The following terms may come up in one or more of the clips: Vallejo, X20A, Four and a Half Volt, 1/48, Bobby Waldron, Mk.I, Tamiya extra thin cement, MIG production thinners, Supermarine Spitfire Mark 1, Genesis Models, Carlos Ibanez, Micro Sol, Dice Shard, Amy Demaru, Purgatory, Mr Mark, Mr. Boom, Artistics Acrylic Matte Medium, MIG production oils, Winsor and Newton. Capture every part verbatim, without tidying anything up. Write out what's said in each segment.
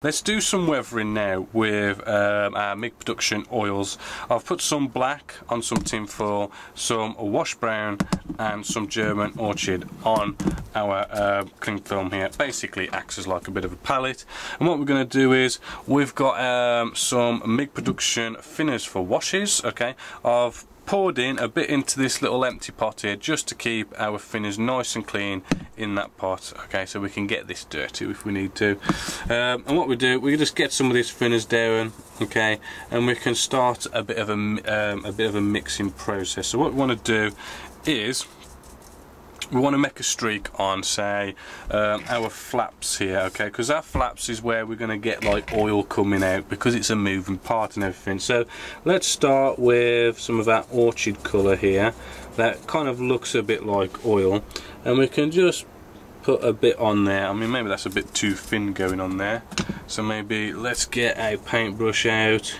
Let's do some weathering now with um, our MIG production oils. I've put some black on some tin foil, some wash brown and some German orchid on our uh, cling film here. Basically acts as like a bit of a palette, and what we're going to do is we've got um, some MIG production thinners for washes. Okay, I've poured in a bit into this little empty pot here just to keep our thinners nice and clean in that pot, okay, so we can get this dirty if we need to. Um, and what we do, we just get some of these thinners down, okay, and we can start a bit of a um, a bit of a mixing process. So what we want to do is we want to make a streak on, say, um, our flaps here, okay, because our flaps is where we're going to get like oil coming out, because it's a moving part and everything. So let's start with some of our orchid colour here that kind of looks a bit like oil, and we can just put a bit on there. I mean, maybe that's a bit too thin going on there, so maybe let's get a paintbrush out,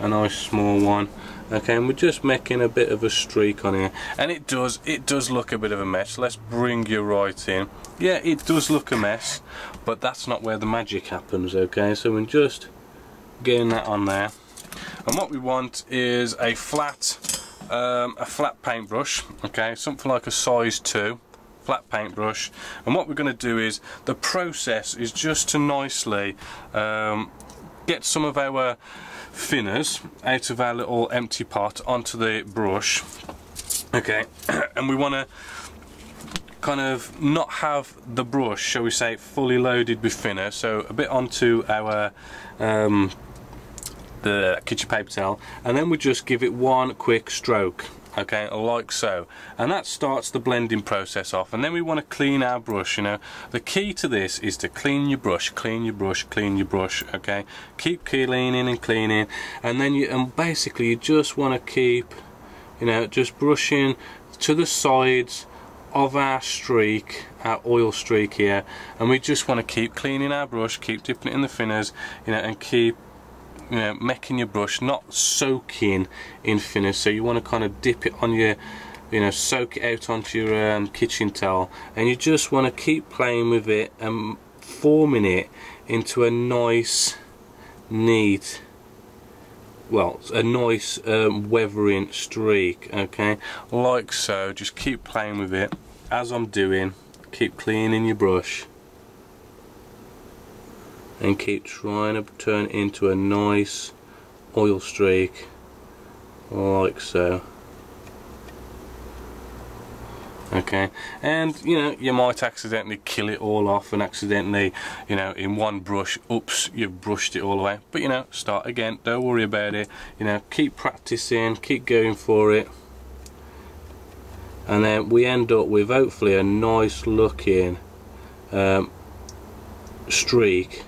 a nice small one. Okay, and we're just making a bit of a streak on here, and it does it does look a bit of a mess. Let's bring you right in. Yeah, it does look a mess, but that's not where the magic happens, okay? So we're just getting that on there, and what we want is a flat um, a flat paintbrush, okay, something like a size two flat paintbrush. And what we're going to do is, the process is just to nicely um, get some of our thinners out of our little empty pot onto the brush, okay, and we want to kind of not have the brush, shall we say, fully loaded with thinner, so a bit onto our um, the kitchen paper towel, and then we just give it one quick stroke, okay, like so, and that starts the blending process off. And then we want to clean our brush. You know, the key to this is to clean your brush, clean your brush, clean your brush, okay, keep cleaning and cleaning, and then you and basically you just want to keep, you know, just brushing to the sides of our streak, our oil streak here, and we just want to keep cleaning our brush, keep dipping it in the thinners, you know, and keep, you know, making your brush not soaking in thinners. So you want to kind of dip it on your, you know, soak it out onto your um, kitchen towel, and you just want to keep playing with it and forming it into a nice, neat, well, a nice um, weathering streak, okay, like so. Just keep playing with it as I'm doing, keep cleaning your brush, and keep trying to turn it into a nice oil streak, like so, okay. And you know, you might accidentally kill it all off and accidentally, you know, in one brush, oops, you've brushed it all away, but you know, start again, don't worry about it, you know, keep practicing, keep going for it, and then we end up with hopefully a nice looking um, streak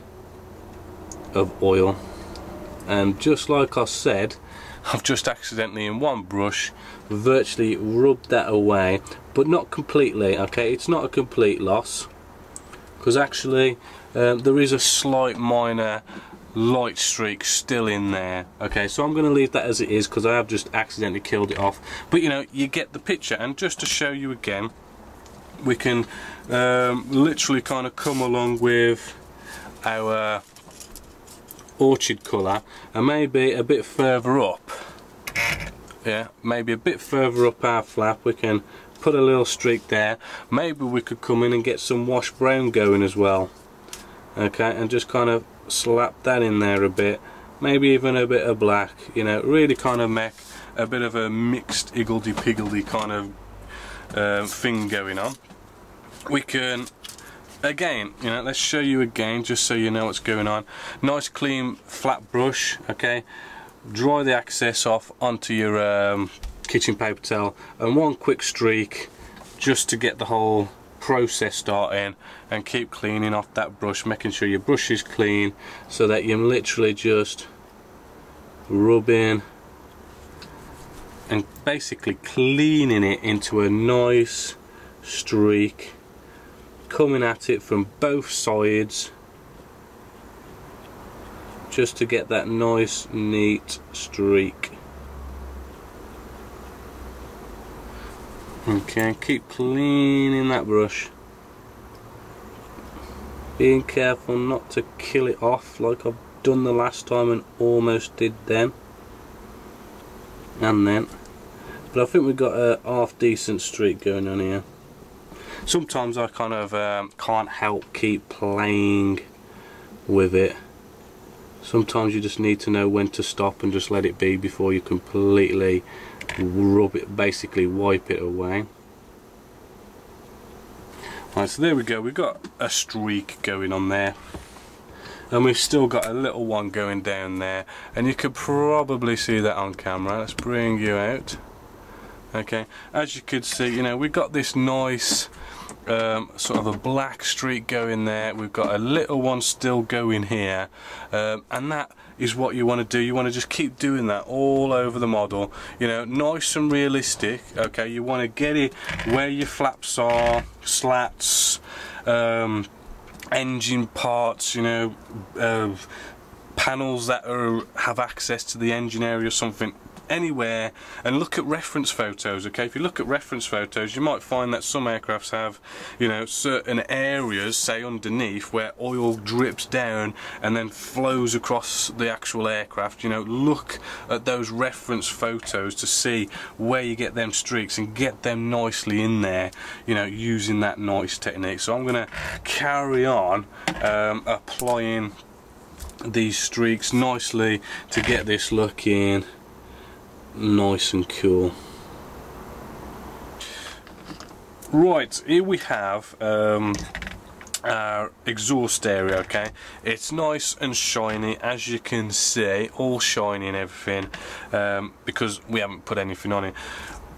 of oil. And just like I said, I've just accidentally in one brush virtually rubbed that away, but not completely, okay, it's not a complete loss, because actually um, there is a slight minor light streak still in there, okay, so I'm going to leave that as it is, because I have just accidentally killed it off, but you know, you get the picture. And just to show you again, we can um, literally kind of come along with our orchid colour, and maybe a bit further up, yeah, maybe a bit further up our flap we can put a little streak there. Maybe we could come in and get some wash brown going as well, okay, and just kind of slap that in there a bit, maybe even a bit of black, you know, really kind of make a bit of a mixed iggledy-piggledy kind of uh, thing going on. We can again, you know, let's show you again just so you know what's going on. Nice clean flat brush, okay, dry the excess off onto your um, kitchen paper towel, and one quick streak just to get the whole process starting, and keep cleaning off that brush, making sure your brush is clean, so that you're literally just rubbing and basically cleaning it into a nice streak, coming at it from both sides, just to get that nice neat streak, okay, keep cleaning that brush, being careful not to kill it off like I've done the last time and almost did then and then. But I think we've got a half decent streak going on here. Sometimes I kind of um, can't help keep playing with it. Sometimes you just need to know when to stop and just let it be before you completely rub it, basically wipe it away. Right, so there we go, we've got a streak going on there. And we've still got a little one going down there. And you could probably see that on camera. Let's bring you out. Okay, as you could see, you know, we've got this nice um, sort of a black streak going there. We've got a little one still going here, um, and that is what you want to do. You want to just keep doing that all over the model, you know, nice and realistic. Okay, you want to get it where your flaps are, slats, um, engine parts, you know, uh, panels that are, have access to the engine area or something. Anywhere, and look at reference photos. Okay, if you look at reference photos, you might find that some aircrafts have, you know, certain areas, say underneath, where oil drips down and then flows across the actual aircraft. You know, look at those reference photos to see where you get them streaks and get them nicely in there, you know, using that nice technique. So I'm gonna carry on um, applying these streaks nicely to get this looking nice and cool. Right, here we have um, our exhaust area. Okay, it's nice and shiny, as you can see, all shiny and everything, um, because we haven't put anything on it.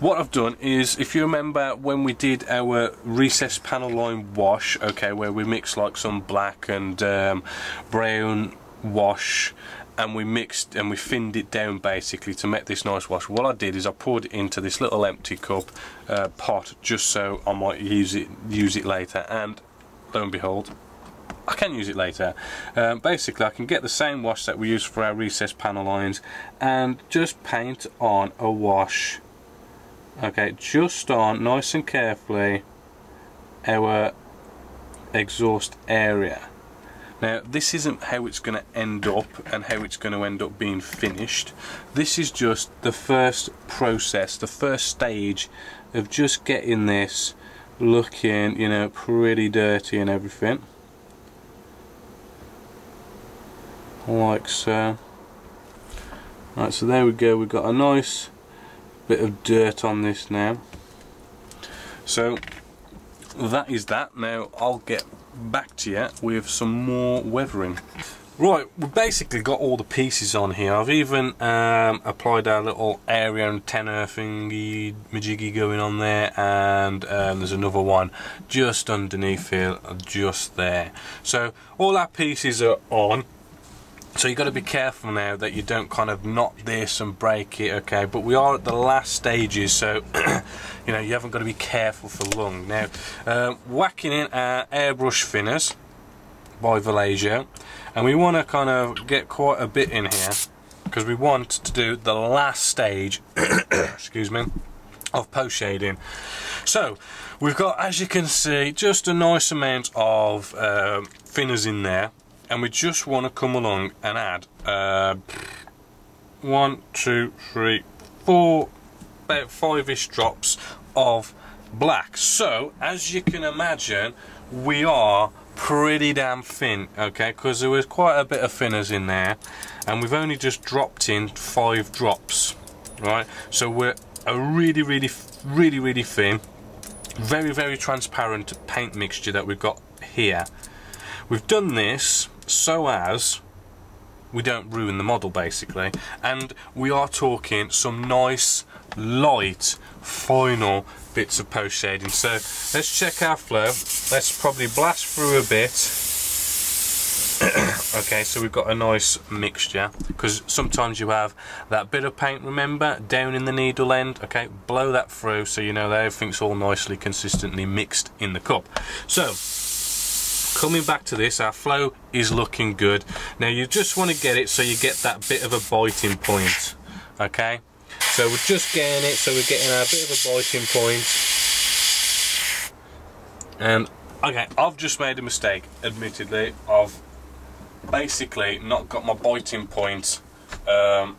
What I've done is, if you remember when we did our recessed panel line wash, okay, where we mixed like some black and um, brown wash, and we mixed and we thinned it down basically to make this nice wash. What I did is I poured it into this little empty cup uh, pot, just so I might use it use it later, and lo and behold, I can use it later. Um, basically I can get the same wash that we use for our recessed panel lines and just paint on a wash. Okay, just on, nice and carefully, our exhaust area. Now, this isn't how it's going to end up and how it's going to end up being finished. This is just the first process, the first stage of just getting this looking, you know, pretty dirty and everything. Like so. Right, so there we go. We've got a nice bit of dirt on this now. So, that is that. Now, I'll get back to you with some more weathering. Right, we've basically got all the pieces on here. I've even um, applied our little area antenna thingy majiggy going on there, and um, there's another one just underneath here, just there. So all our pieces are on. So you've got to be careful now that you don't kind of knot this and break it, okay? But we are at the last stages, so you know, you haven't got to be careful for long. Now, um, whacking in our airbrush thinners by Vallejo, and we want to kind of get quite a bit in here because we want to do the last stage, excuse me, of post shading. So we've got, as you can see, just a nice amount of um, thinners in there. And we just want to come along and add uh, one, two, three, four, about five-ish drops of black. So, as you can imagine, we are pretty damn thin, okay? Because there was quite a bit of thinners in there, and we've only just dropped in five drops, right? So we're a really, really, really, really thin, very, very transparent paint mixture that we've got here. We've done this so as we don't ruin the model basically, and we are talking some nice light final bits of post shading. So let's check our flow. Let's probably blast through a bit. Okay, so we've got a nice mixture, because sometimes you have that bit of paint, remember, down in the needle end. Okay, blow that through so you know that everything's all nicely consistently mixed in the cup. So coming back to this, our flow is looking good. Now you just want to get it so you get that bit of a biting point, okay? So we're just getting it, so we're getting our bit of a biting point. And Okay, I've just made a mistake, admittedly. I've basically not got my biting point um,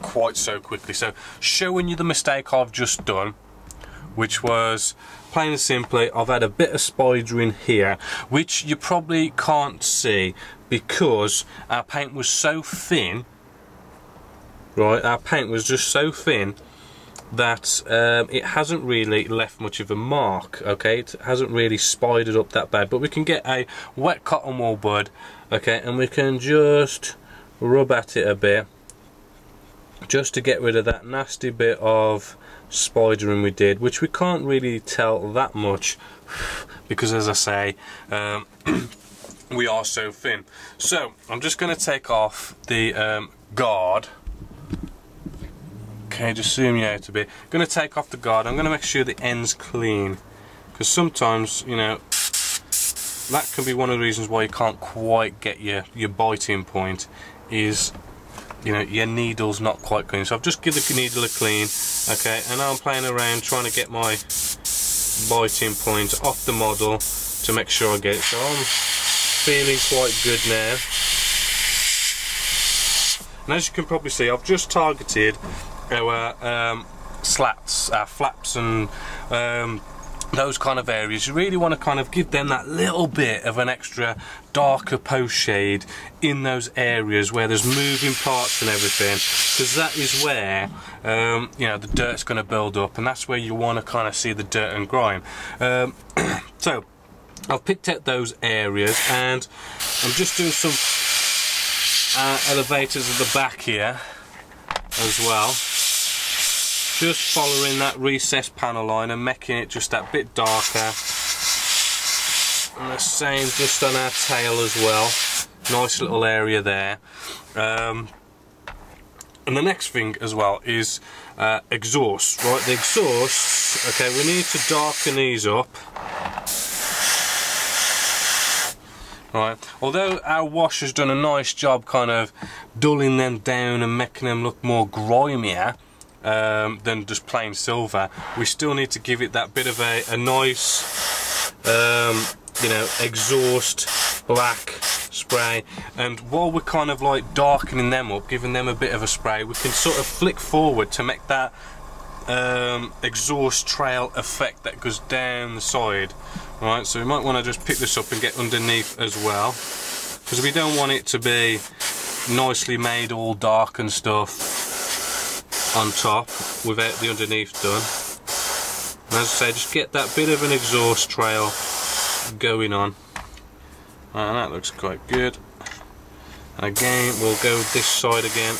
quite so quickly. So, showing you the mistake I've just done, which was, plain and simply, I've had a bit of spidering here, which you probably can't see because our paint was so thin, right, our paint was just so thin that um, it hasn't really left much of a mark, okay, it hasn't really spidered up that bad, but we can get a wet cotton wool bud, okay, and we can just rub at it a bit, just to get rid of that nasty bit of spidering we did, which we can't really tell that much, because as I say, um, we are so thin. So, I'm just going to take off the um, guard. Okay, just zoom you out a bit. I'm going to take off the guard. I'm going to make sure the end's clean, because sometimes, you know, that can be one of the reasons why you can't quite get your, your biting point, is, you know, your needle's not quite clean. So I've just given the needle a clean, okay, and now I'm playing around trying to get my biting point off the model to make sure I get it. So I'm feeling quite good now. And as you can probably see, I've just targeted our um, slats, our flaps and um, those kind of areas. You really want to kind of give them that little bit of an extra darker post shade in those areas where there's moving parts and everything, because that is where um, you know, the dirt's going to build up, and that's where you want to kind of see the dirt and grime. Um, so I've picked out those areas, and I'm just doing some uh, elevators at the back here as well, just following that recessed panel line and making it just that bit darker, and the same just on our tail as well, nice little area there. Um, and the next thing as well is uh, exhausts, right, the exhausts, okay, we need to darken these up. Right. Although our wash has done a nice job kind of dulling them down and making them look more grimier um, than just plain silver, we still need to give it that bit of a, a nice, um, you know, exhaust black spray. And while we're kind of like darkening them up, giving them a bit of a spray, we can sort of flick forward to make that um, exhaust trail effect that goes down the side. Right, so we might want to just pick this up and get underneath as well, because we don't want it to be nicely made all dark and stuff on top without the underneath done. And as I say, just get that bit of an exhaust trail going on. Right, and that looks quite good. And again, we'll go this side again.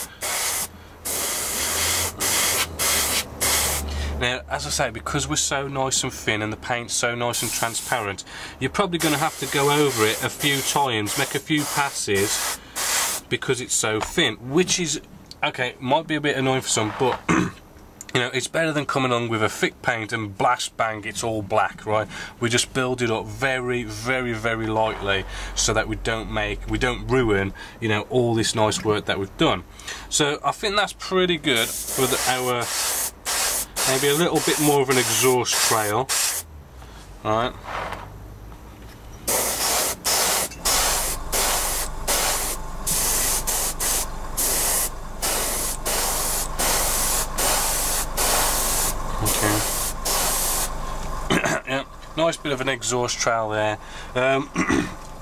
Now, as I say, because we're so nice and thin and the paint's so nice and transparent, you're probably going to have to go over it a few times, make a few passes, because it's so thin, which is, okay, might be a bit annoying for some, but, you know, it's better than coming on with a thick paint and blast bang, it's all black, right? We just build it up very, very, very lightly so that we don't make, we don't ruin, you know, all this nice work that we've done. So, I think that's pretty good for the, our... Maybe a little bit more of an exhaust trail. Alright. Okay. Yeah, nice bit of an exhaust trail there. Um,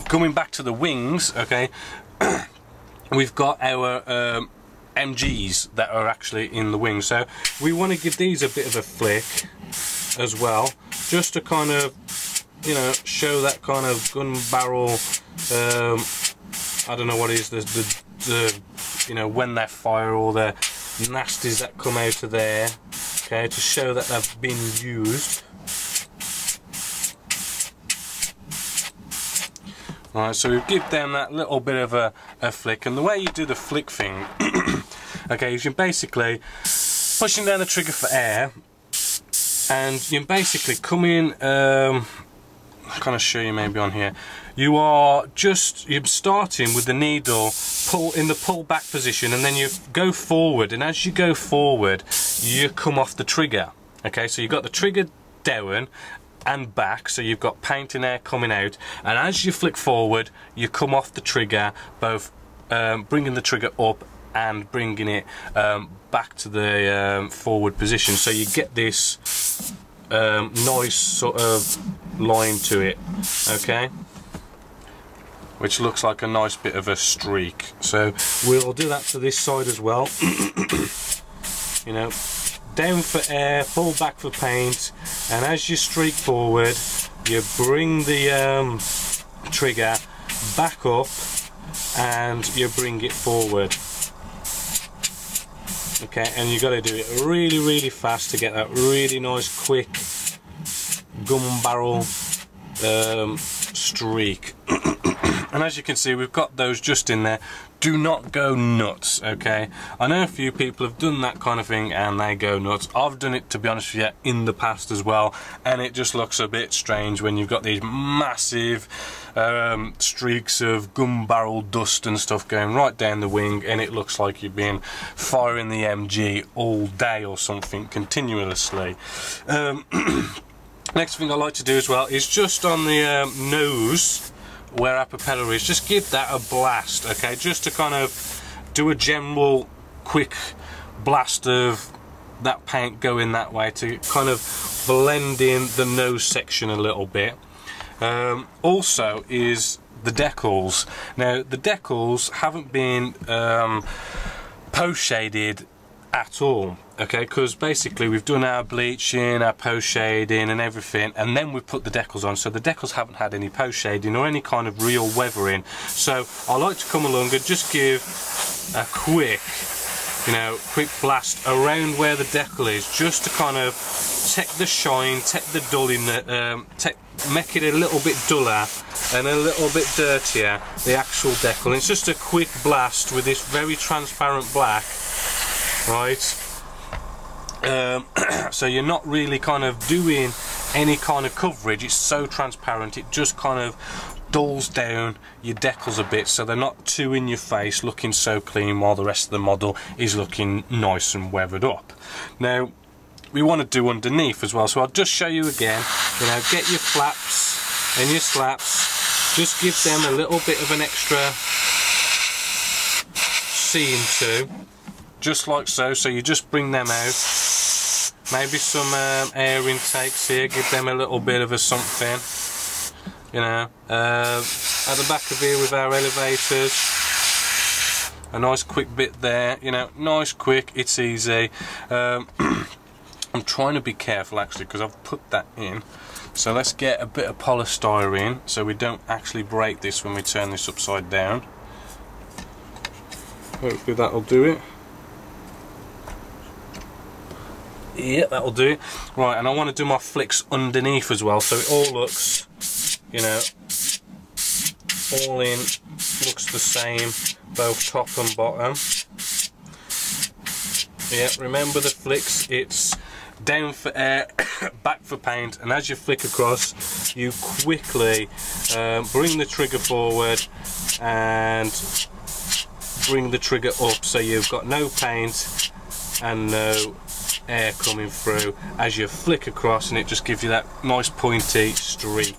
coming back to the wings, okay, we've got our um, M Gs that are actually in the wing, so we want to give these a bit of a flick as well, just to kind of, you know, show that kind of gun barrel, um, I don't know what it is, the, the, the, you know, when they fire, all the nasties that come out of there, okay, to show that they've been used. Alright, so we give them that little bit of a, a flick, and the way you do the flick thing, okay, is you're basically pushing down the trigger for air, and you're basically coming, um, I'll kind of show you maybe on here, you are just, you're starting with the needle pull in the pull back position, and then you go forward, and as you go forward, you come off the trigger, okay, so you've got the trigger down, and back, so you've got painting air coming out, and as you flick forward you come off the trigger, both um, bringing the trigger up and bringing it um, back to the um, forward position, so you get this um, nice sort of line to it, okay, which looks like a nice bit of a streak. So we'll do that to this side as well. You know, down for air, pull back for paint, and as you streak forward you bring the um, trigger back up and you bring it forward. Okay, and you got to do it really really fast to get that really nice quick gun barrel um, streak. And as you can see, we've got those just in there. Do not go nuts, okay? I know a few people have done that kind of thing and they go nuts. I've done it, to be honest with you, in the past as well, and it just looks a bit strange when you've got these massive um, streaks of gun barrel dust and stuff going right down the wing, and it looks like you've been firing the M G all day or something continuously. Um, next thing I like to do as well is just on the um, nose, where our propeller is, just give that a blast, okay, just to kind of do a general quick blast of that paint going that way to kind of blend in the nose section a little bit. Um, also is the decals. Now the decals haven't been um, post shaded at all, okay, because basically we've done our bleaching, our post shading and everything, and then we've put the decals on, so the decals haven't had any post shading or any kind of real weathering. So I like to come along and just give a quick, you know, quick blast around where the decal is, just to kind of take the shine, take the dulling, um, take, make it a little bit duller and a little bit dirtier, the actual decal. And it's just a quick blast with this very transparent black. Right, um, so you're not really kind of doing any kind of coverage, it's so transparent, it just kind of dulls down your decals a bit, so they're not too in your face, looking so clean while the rest of the model is looking nice and weathered up. Now we want to do underneath as well, so I'll just show you again, you know, get your flaps and your slaps, just give them a little bit of an extra seam to. Just like so, so you just bring them out. Maybe some um, air intakes here, give them a little bit of a something. You know, uh, at the back of here with our elevators, a nice quick bit there. You know, nice quick, it's easy. Um, I'm trying to be careful actually because I've put that in. So let's get a bit of polystyrene so we don't actually break this when we turn this upside down. Hopefully that'll do it. Yeah, that'll do it. Right, and I want to do my flicks underneath as well, so it all looks, you know, all in, looks the same, both top and bottom. Yeah, remember the flicks, it's down for air, back for paint, and as you flick across, you quickly um, bring the trigger forward and bring the trigger up, so you've got no paint and no air coming through as you flick across, and it just gives you that nice pointy streak.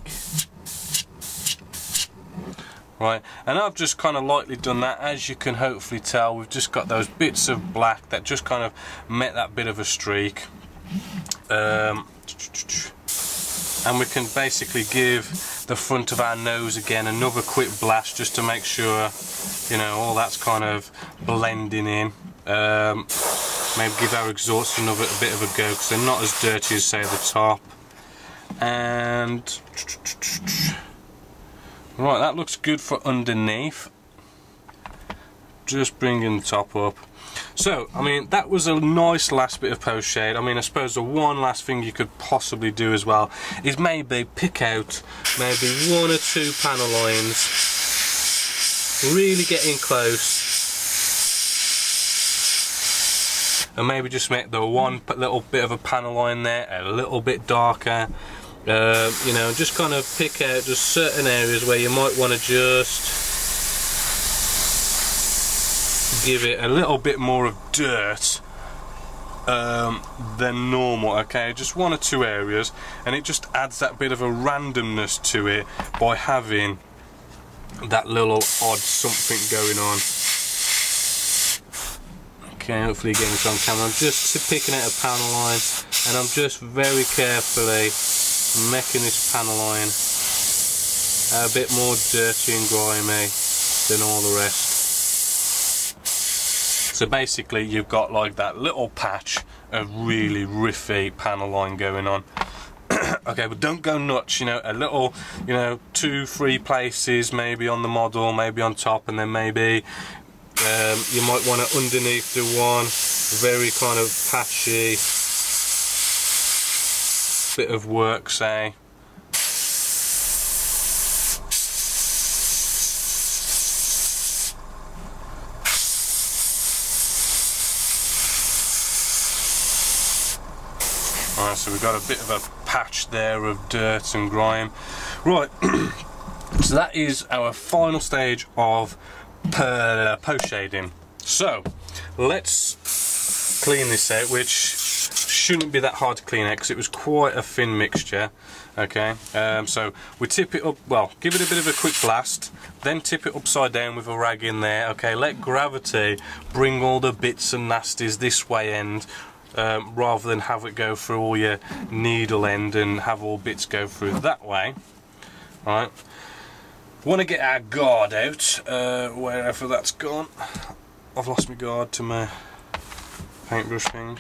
Right, and I've just kind of lightly done that. As you can hopefully tell, we've just got those bits of black that just kind of make that bit of a streak, um, and we can basically give the front of our nose again another quick blast just to make sure, you know, all that's kind of blending in. Um, maybe give our exhaust another a bit of a go because they're not as dirty as say the top. And right, that looks good for underneath. Just bringing the top up. So I mean, that was a nice last bit of post shade. I mean, I suppose the one last thing you could possibly do as well is maybe pick out maybe one or two panel lines, really getting close, and maybe just make the one little bit of a panel line there a little bit darker. Uh, you know, just kind of pick out just certain areas where you might want to just give it a little bit more of dirt um, than normal, okay, just one or two areas, and it just adds that bit of a randomness to it by having that little odd something going on. Okay, hopefully you're getting this on camera. I'm just picking out a panel line, and I'm just very carefully making this panel line a bit more dirty and grimy than all the rest. So basically you've got like that little patch of really riffy panel line going on. Okay, but don't go nuts, you know, a little, you know, two, three places maybe on the model, maybe on top, and then maybe um, you might want to underneath the one very kind of patchy bit of work, say. Alright, so we've got a bit of a patch there of dirt and grime. Right, so that is our final stage of post shading. So, let's clean this out, which shouldn't be that hard to clean out because it was quite a thin mixture. Okay, um, so we tip it up, well, give it a bit of a quick blast, then tip it upside down with a rag in there. Okay, let gravity bring all the bits and nasties this way end. Um, rather than have it go through all your needle end and have all bits go through that way. Right, want to get our guard out, uh, wherever that's gone. I've lost my guard to my paintbrush thing,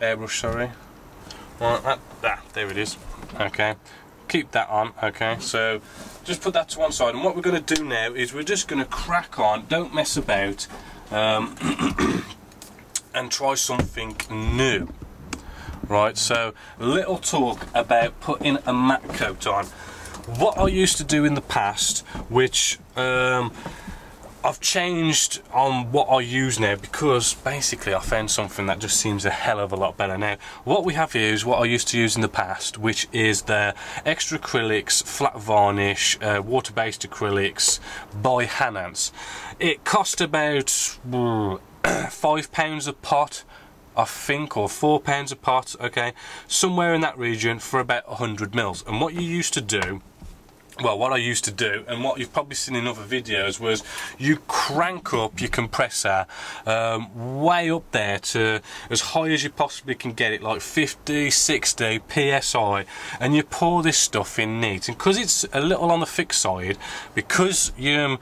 airbrush, sorry. Right, that, ah, there it is. Okay, keep that on. Okay, so just put that to one side, and what we're going to do now is we're just going to crack on, don't mess about, um, and try something new. Right, so little talk about putting a matte coat on. What I used to do in the past, which um, I've changed on what I use now, because basically I found something that just seems a hell of a lot better now. What we have here is what I used to use in the past, which is the extra acrylics, flat varnish, uh, water-based acrylics by Hanance. It cost about mm, five pounds a pot, I think, or four pounds a pot, okay, somewhere in that region, for about a hundred mils. And what you used to do, well, what I used to do, and what you've probably seen in other videos, was you crank up your compressor um, way up there to as high as you possibly can get it, like fifty, sixty P S I, and you pour this stuff in neat. And because it's a little on the thick side, because you, um,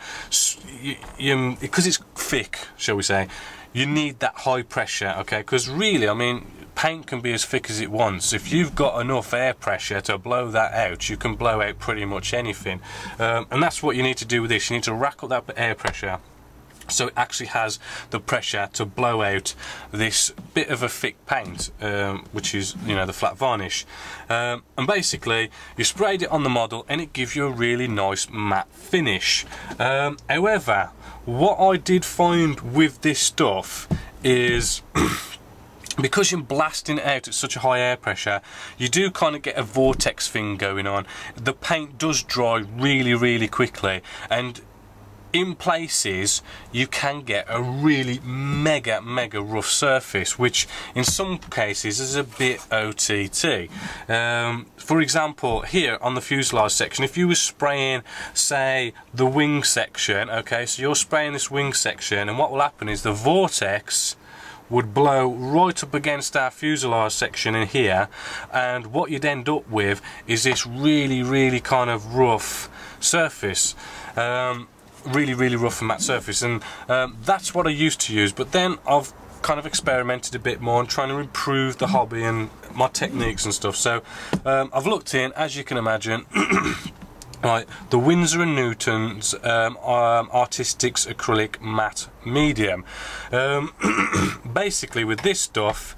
you, you because it's thick, shall we say, you need that high pressure, okay? Because really, I mean, paint can be as thick as it wants. If you've got enough air pressure to blow that out, you can blow out pretty much anything. Um, and that's what you need to do with this. You need to rack up that air pressure so it actually has the pressure to blow out this bit of a thick paint, um, which is, you know, the flat varnish. Um, and basically, you sprayed it on the model and it gives you a really nice matte finish. Um, however, what I did find with this stuff is because you're blasting it out at such a high air pressure, you do kind of get a vortex thing going on. The paint does dry really, really quickly, and in places you can get a really mega mega rough surface, which in some cases is a bit O T T. Um, for example, here on the fuselage section, if you were spraying, say, the wing section, okay, so you're spraying this wing section, and what will happen is the vortex would blow right up against our fuselage section in here, and what you'd end up with is this really, really kind of rough surface. Um, really, really rough and matte surface, and um, that's what I used to use, but then I've kind of experimented a bit more and trying to improve the hobby and my techniques and stuff. So um, I've looked in, as you can imagine, right, the Winsor and Newton's um, um, Artistics Acrylic Matte Medium. Um, basically, with this stuff,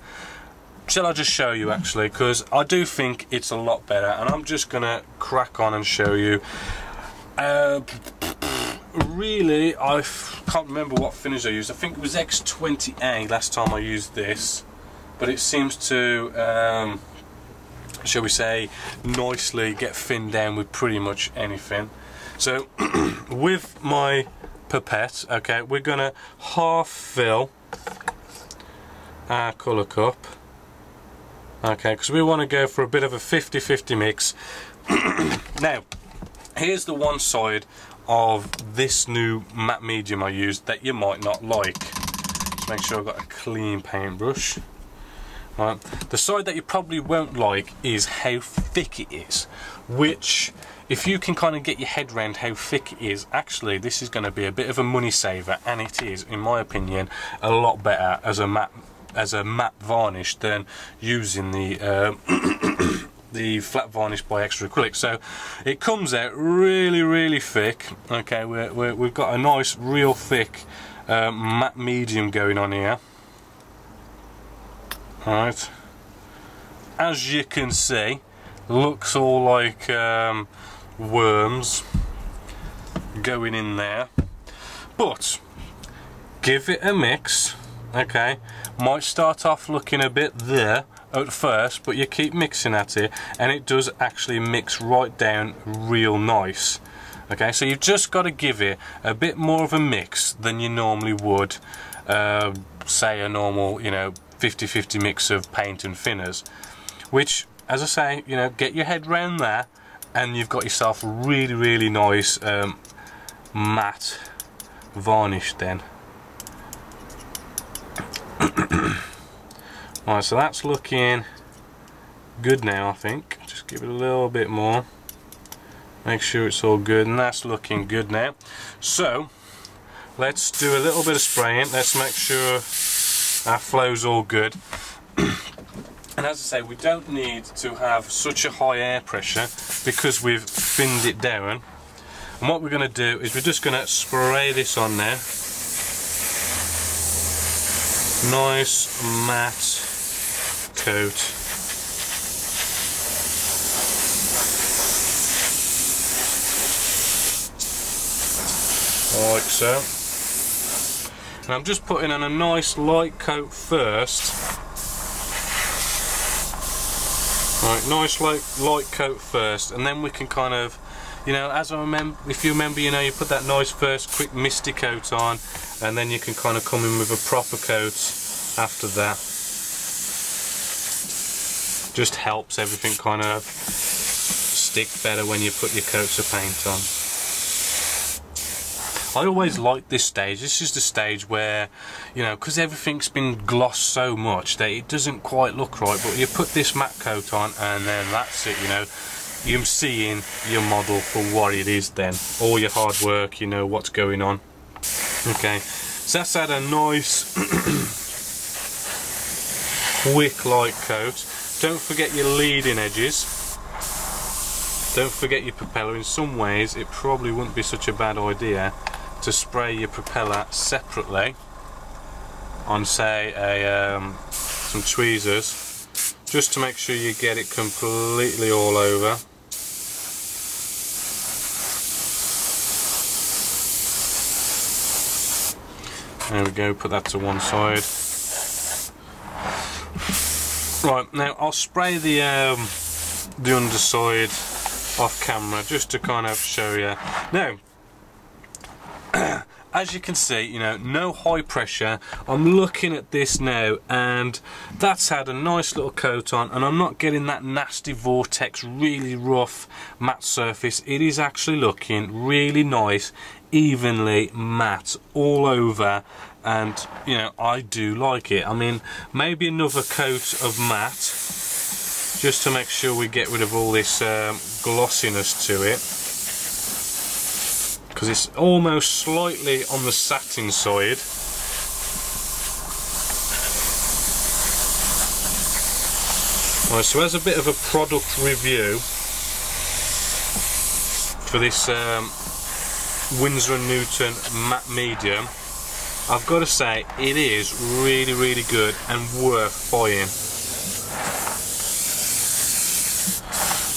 shall I just show you actually, because I do think it's a lot better, and I'm just going to crack on and show you. Uh, really, I can't remember what finish I used. I think it was X twenty A last time I used this, but it seems to... Um, shall we say, nicely get thinned down with pretty much anything. So with my pipette, okay, we're gonna half fill our colour cup. Okay, because we want to go for a bit of a fifty fifty mix. Now, here's the one side of this new matte medium I used that you might not like. Just make sure I've got a clean paintbrush. Right. The side that you probably won't like is how thick it is, which, if you can kind of get your head around how thick it is, actually this is going to be a bit of a money saver, and it is, in my opinion, a lot better as a matte as a matte varnish than using the uh, the flat varnish by Extra Acrylic. So it comes out really, really thick. Okay, we're, we're, we've got a nice, real thick uh, matte medium going on here. All right, as you can see, looks all like um, worms going in there, but give it a mix. Okay, might start off looking a bit there at first, but you keep mixing at it and it does actually mix right down real nice. Okay, so you've just got to give it a bit more of a mix than you normally would, uh, say a normal, you know, fifty fifty mix of paint and thinners, which, as I say, you know, get your head round there and you've got yourself a really, really nice um, matte varnish then. Alright, so that's looking good now, I think. Just give it a little bit more. Make sure it's all good, and that's looking good now. So, let's do a little bit of spraying. Let's make sure our flow's all good. And as I say, we don't need to have such a high air pressure because we've thinned it down. And what we're going to do is we're just going to spray this on now. Nice matte coat. Like so. And I'm just putting on a nice light coat first. Right, nice light, light coat first, and then we can kind of, you know, as I remember, if you remember, you know, you put that nice first quick misty coat on, and then you can kind of come in with a proper coat after that. Just helps everything kind of stick better when you put your coats of paint on. I always like this stage. This is the stage where, you know, because everything's been glossed so much that it doesn't quite look right, but you put this matte coat on and then that's it, you know. You're seeing your model for what it is then. All your hard work, you know what's going on. Okay, so that's had a nice quick light coat. Don't forget your leading edges. Don't forget your propeller. In some ways, it probably wouldn't be such a bad idea to spray your propeller separately on, say, a um, some tweezers, just to make sure you get it completely all over. There we go. Put that to one side. Right, now I'll spray the um, the underside off camera just to kind of show you. Now, as you can see, you know, no high pressure. I'm looking at this now and that's had a nice little coat on, and I'm not getting that nasty vortex, really rough matte surface. It is actually looking really nice, evenly matte all over. And, you know, I do like it. I mean, maybe another coat of matte just to make sure we get rid of all this um, glossiness to it, because it's almost slightly on the satin side. Right, so as a bit of a product review for this um, Winsor and Newton matte medium, I've got to say, it is really, really good and worth buying.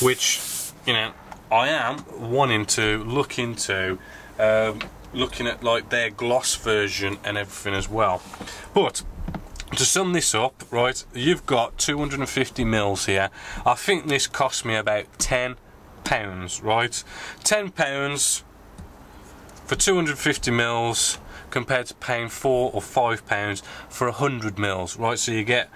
Which, you know, I am wanting to look into, um, looking at like their gloss version and everything as well. But to sum this up, right, you've got two hundred and fifty mils here. I think this cost me about ten pounds, right? ten pounds for two hundred and fifty mils compared to paying four or five pounds for a hundred mils, right? So you get,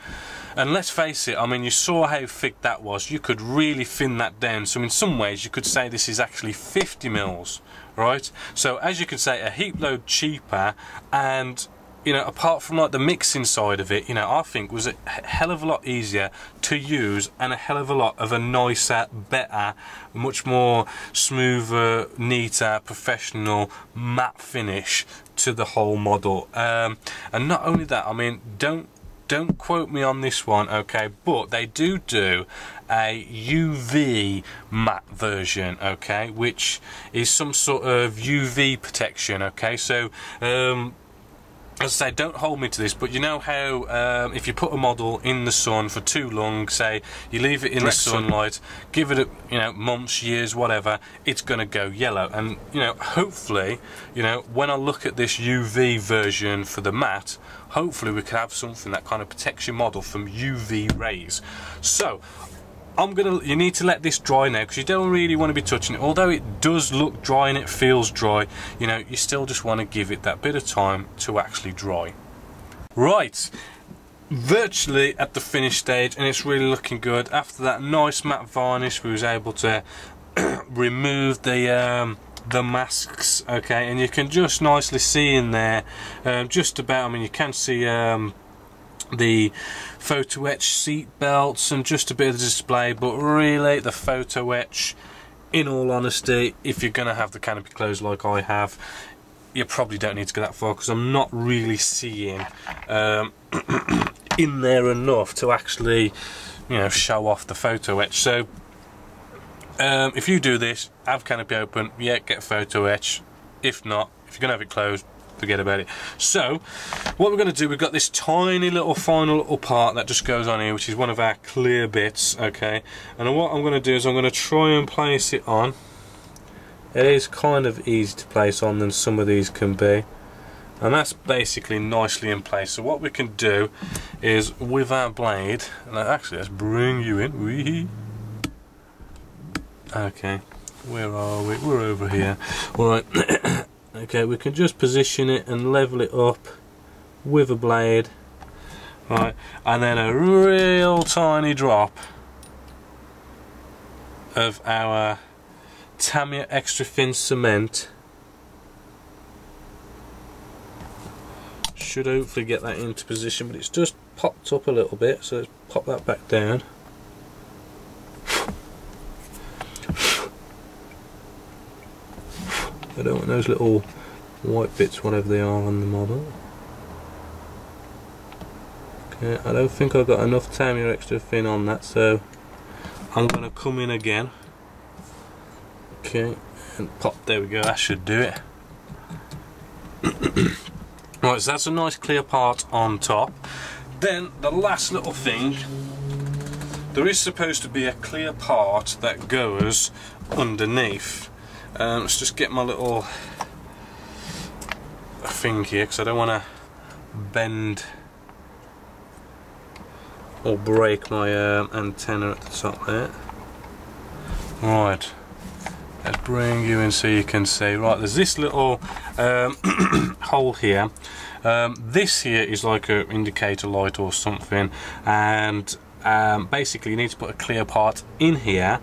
and let's face it, I mean, you saw how thick that was. You could really thin that down. So in some ways you could say this is actually fifty mils, right? So as you can say, a heap load cheaper. And you know, apart from like the mixing side of it, you know, I think was a hell of a lot easier to use and a hell of a lot of a nicer, better, much more smoother, neater, professional matte finish to the whole model. Um, and not only that, I mean, don't don't quote me on this one, okay, but they do do a U V matte version, okay, which is some sort of U V protection, okay, so um, as I say, don't hold me to this, but you know how um, if you put a model in the sun for too long, say you leave it in Direct the sunlight, sun. give it a, you know, months, years, whatever, it's going to go yellow. And you know, hopefully, you know, when I look at this U V version for the matte, hopefully we can have something that kind of protects your model from U V rays. So I'm gonna. You need to let this dry now because you don't really want to be touching it. Although it does look dry and it feels dry, you know, you still just want to give it that bit of time to actually dry. Right, virtually at the finish stage, and it's really looking good. After that nice matte varnish, we was able to remove the um, the masks. Okay, and you can just nicely see in there, um, just about. I mean, you can see. Um, the photo etch seat belts and just a bit of display, but really the photo etch, in all honesty, if you're going to have the canopy closed like I have, you probably don't need to go that far because I'm not really seeing um, in there enough to actually, you know, show off the photo etch. So um, if you do this, have canopy open, yeah, get photo etch. If not, if you're going to have it closed, forget about it. So what we're going to do, we've got this tiny little final little part that just goes on here, which is one of our clear bits, okay, and what I'm going to do is I'm going to try and place it on. It is kind of easy to place on than some of these can be, and that's basically nicely in place. So what we can do is with our blade, and actually let's bring you in, wee-hee. Okay, where are we? We're over here. Alright. Okay, we can just position it and level it up with a blade, right, and then a real tiny drop of our Tamiya extra thin cement should hopefully get that into position, but it's just popped up a little bit, so let's pop that back down. I don't want those little white bits, whatever they are, on the model. Okay, I don't think I've got enough Tamiya extra thin on that, so I'm going to come in again. Okay, and pop, there we go, that should do it. Right, so that's a nice clear part on top. Then the last little thing, there is supposed to be a clear part that goes underneath. Um, let's just get my little thing here because I don't want to bend or break my um, antenna at the top there. Right, let's bring you in so you can see. Right, there's this little um, hole here. Um, this here is like an indicator light or something, and Um, basically you need to put a clear part in here.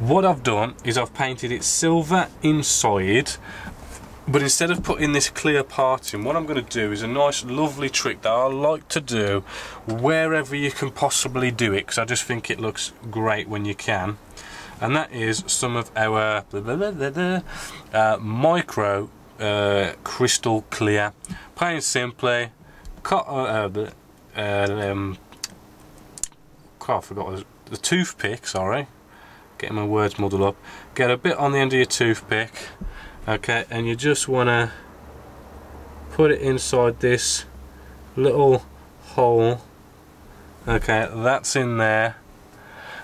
What I've done is I've painted it silver inside, but instead of putting this clear part in, what I'm going to do is a nice lovely trick that I like to do wherever you can possibly do it, because I just think it looks great when you can, and that is some of our uh, micro uh, crystal clear, plain simply cut uh, uh, um, Oh, I forgot the toothpick, sorry, getting my words muddled up. Get a bit on the end of your toothpick, okay, and you just want to put it inside this little hole. Okay, that's in there,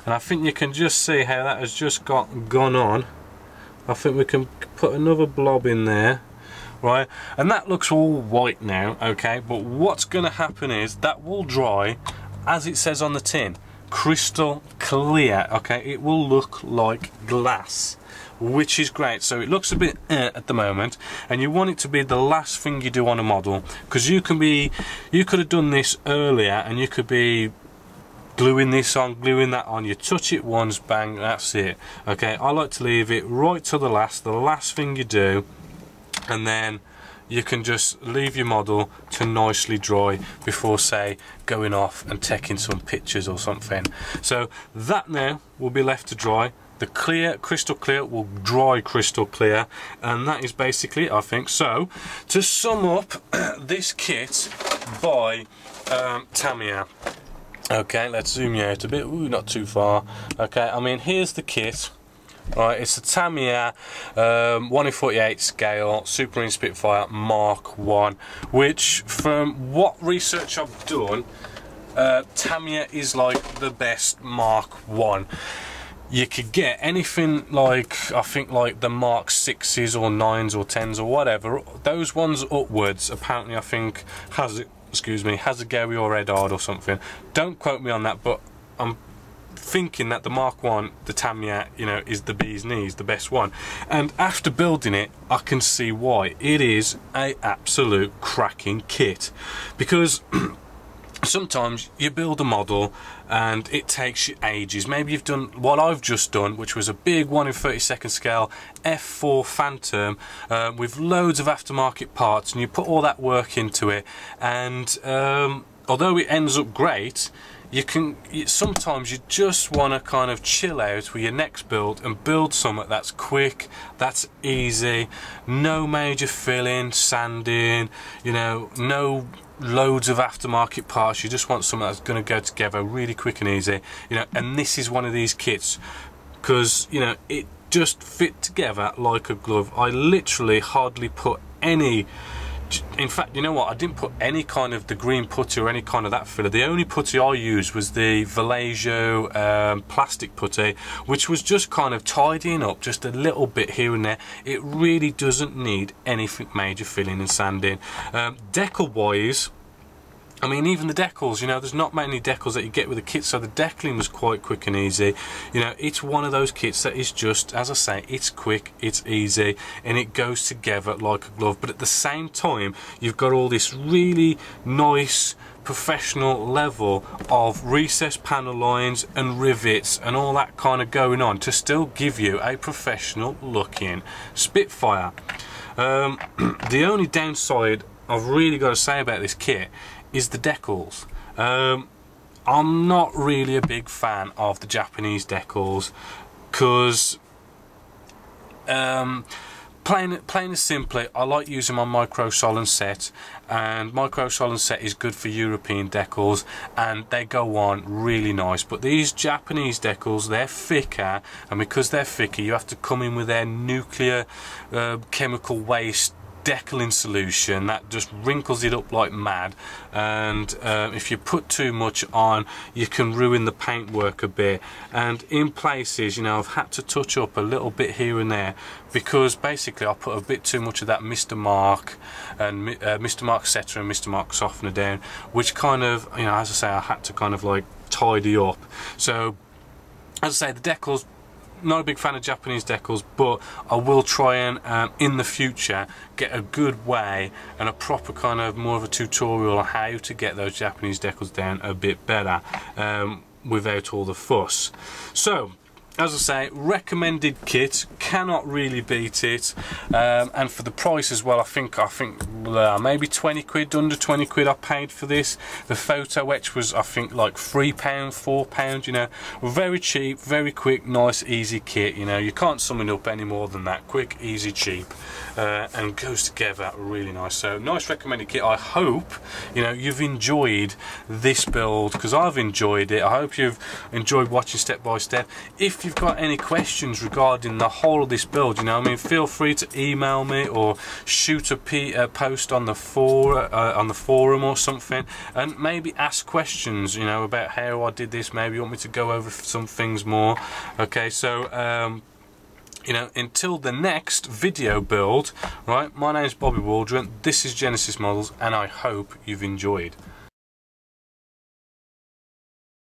and I think you can just see how that has just got gone on. I think we can put another blob in there. Right, and that looks all white now, okay, but what's going to happen is that will dry, as it says on the tin, crystal clear. clear, okay, it will look like glass, which is great. So it looks a bit eh at the moment, and you want it to be the last thing you do on a model, because you can be, you could have done this earlier, and you could be gluing this on, gluing that on, you touch it once, bang, that's it. Okay, I like to leave it right to the last, the last thing you do, and then you can just leave your model to nicely dry before, say, going off and taking some pictures or something. So that now will be left to dry. The clear, crystal clear, will dry crystal clear, and that is basically it, I think. So, to sum up this kit by um, Tamiya. Okay, let's zoom you out a bit. Ooh, not too far. Okay, I mean, here's the kit. Right, it's a Tamiya um, one in forty-eight scale Supermarine Spitfire Mark one, which, from what research I've done, uh, Tamiya is like the best Mark one. You could get anything like, I think like the Mark sixes or nines or tens or whatever, those ones upwards, apparently, I think, has it, excuse me, has a Gary or Redard or something. Don't quote me on that, but I'm thinking that the Mark one, the Tamiya, you know, is the bee's knees, the best one. And after building it, I can see why. It is a absolute cracking kit, because sometimes you build a model and it takes you ages. Maybe you've done what I've just done, which was a big one in thirty-second scale F four Phantom uh, with loads of aftermarket parts, and you put all that work into it, and um, although it ends up great, you can, sometimes you just want to kind of chill out with your next build and build something that's quick, that's easy, no major filling, sanding, you know, no loads of aftermarket parts. You just want something that's going to go together really quick and easy, you know, and this is one of these kits, because, you know, it just fit together like a glove. I literally hardly put any, in fact, you know what, I didn't put any kind of the green putty or any kind of that filler. The only putty I used was the Vallejo um, plastic putty, which was just kind of tidying up just a little bit here and there. It really doesn't need anything major filling and sanding. Um, decal wise, I mean, even the decals, you know, there's not many decals that you get with the kit, so the decaling was quite quick and easy. You know, it's one of those kits that is just, as I say, it's quick, it's easy, and it goes together like a glove. But at the same time, you've got all this really nice, professional level of recessed panel lines and rivets and all that kind of going on to still give you a professional looking Spitfire. Um, the only downside I've really got to say about this kit is the decals. Um, I'm not really a big fan of the Japanese decals, because um, plain, plain and simply, I like using my Micro Sol and Set, and Micro Sol and Set is good for European decals, and they go on really nice. But these Japanese decals, they're thicker, and because they're thicker, you have to come in with their nuclear uh, chemical waste decaling solution that just wrinkles it up like mad, and uh, if you put too much on, you can ruin the paintwork a bit. And in places, you know, I've had to touch up a little bit here and there, because basically I put a bit too much of that Mr Mark and uh, Mr Mark setter and Mr Mark softener down, which kind of, you know, as I say, I had to kind of like tidy up. So, as I say, the decals, not a big fan of Japanese decals, but I will try and um, in the future get a good way and a proper kind of more of a tutorial on how to get those Japanese decals down a bit better um, without all the fuss. So, as I say, recommended kit, cannot really beat it, um, and for the price as well, I think I think uh, maybe twenty quid, under twenty quid I paid for this. The photo etch was, I think, like three pound, four pound, you know, very cheap, very quick, nice, easy kit. You know, you can't sum it up any more than that. Quick, easy, cheap, uh, and goes together really nice. So, nice recommended kit. I hope, you know, you've enjoyed this build, because I've enjoyed it. I hope you've enjoyed watching step by step. If If you've got any questions regarding the whole of this build, you know, I mean, feel free to email me or shoot a p uh, post on the for uh, on the forum or something, and maybe ask questions, you know, about how I did this. Maybe you want me to go over some things more. Okay, so um, you know, until the next video build, right? My name is Bobby Waldron. This is Genesis Models, and I hope you've enjoyed.